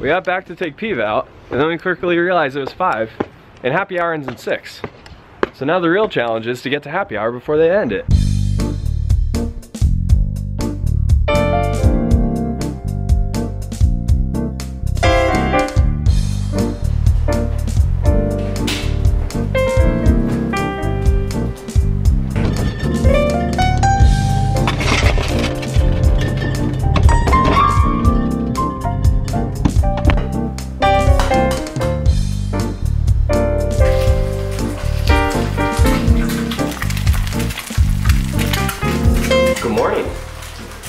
We got back to take Peeve out, and then we quickly realized it was 5, and happy hour ends at 6. So now the real challenge is to get to happy hour before they end it.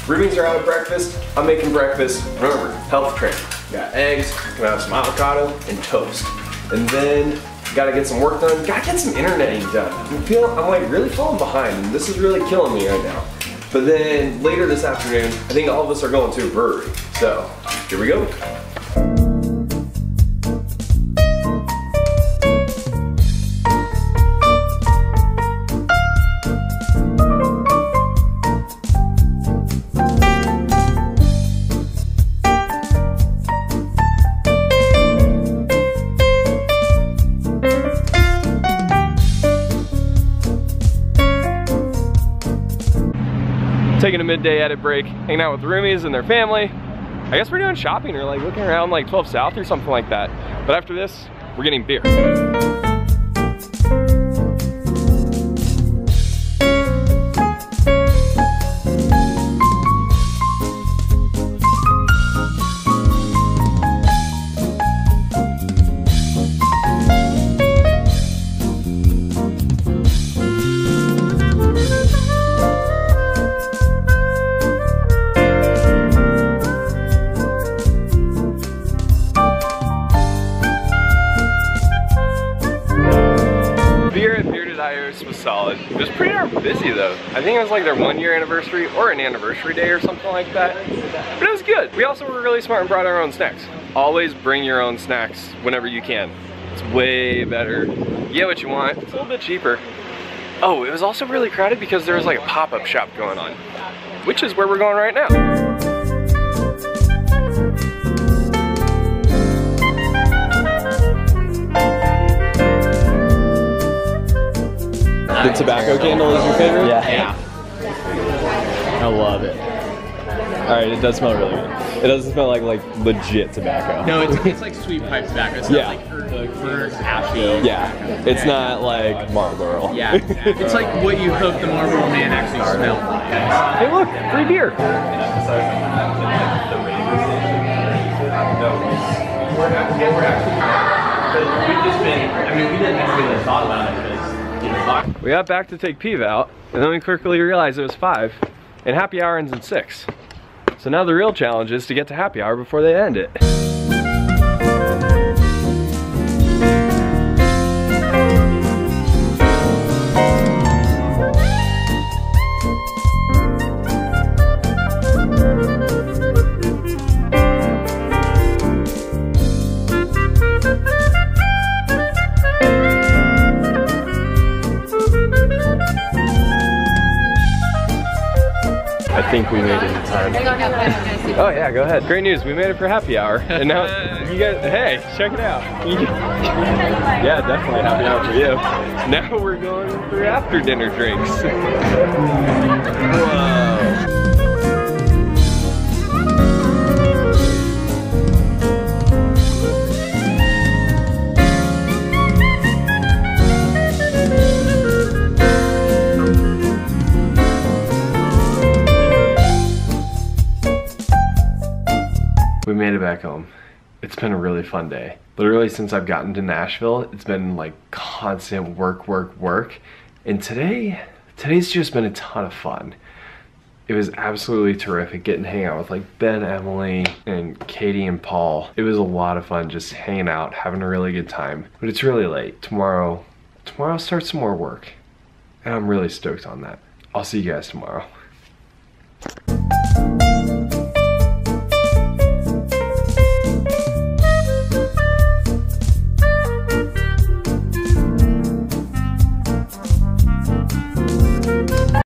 Roommates are out of breakfast. I'm making breakfast. Remember, health train. We got eggs, we have some avocado and toast. And then gotta get some work done. Gotta get some interneting done. I'm like really falling behind, and this is really killing me right now. But then later this afternoon, I think all of us are going to a brewery. So here we go. Taking a midday edit break, hanging out with roomies and their family. I guess we're doing shopping or like looking around like 12 South or something like that. But after this, we're getting beer. Was solid. It was pretty darn busy though. I think it was like their 1-year anniversary or an anniversary day or something like that. But it was good. We also were really smart and brought our own snacks. Always bring your own snacks whenever you can. It's way better. You get what you want. It's a little bit cheaper. Oh, it was also really crowded because there was like a pop-up shop going on, which is where we're going right now. The tobacco candle is your favorite? Yeah. I love it. Alright, it does smell really good. It doesn't smell like legit tobacco. No, it's like sweet pipe tobacco. It's not like herb ashy. Yeah. It's not like Marlboro. Yeah, exactly. It's like what you hope the Marlboro man actually smelled like. Hey look, free beer. We got back to take Peeve out, and then we quickly realized it was 5, and happy hour ends at 6. So now the real challenge is to get to happy hour before they end it. I think we made it in time. Oh yeah, go ahead. Great news, we made it for happy hour. And now, you guys, hey, check it out. Yeah, definitely happy hour for you. Now we're going for after dinner drinks. Whoa. We made it back home. It's been a really fun day. Literally since I've gotten to Nashville, it's been like constant work, work, work. And today's just been a ton of fun. It was absolutely terrific getting to hang out with like Ben, Emily, and Katie and Paul. It was a lot of fun just hanging out, having a really good time. But it's really late. Tomorrow starts some more work. And I'm really stoked on that. I'll see you guys tomorrow.